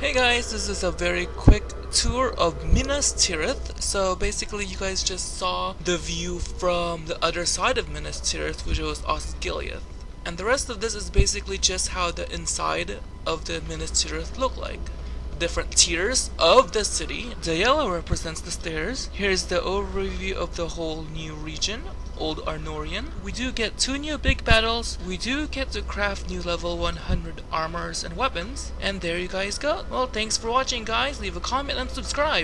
Hey guys, this is a very quick tour of Minas Tirith. So basically you guys just saw the view from the other side of Minas Tirith, which was Osgiliath. And the rest of this is basically just how the inside of the Minas Tirith look like. Different tiers of the city. The yellow represents the stairs. Here's the overview of the whole new region, Old Arnorian. We do get 2 new big battles. We do get to craft new level 100 armors and weapons. And there you guys go. Well, thanks for watching guys. Leave a comment and subscribe.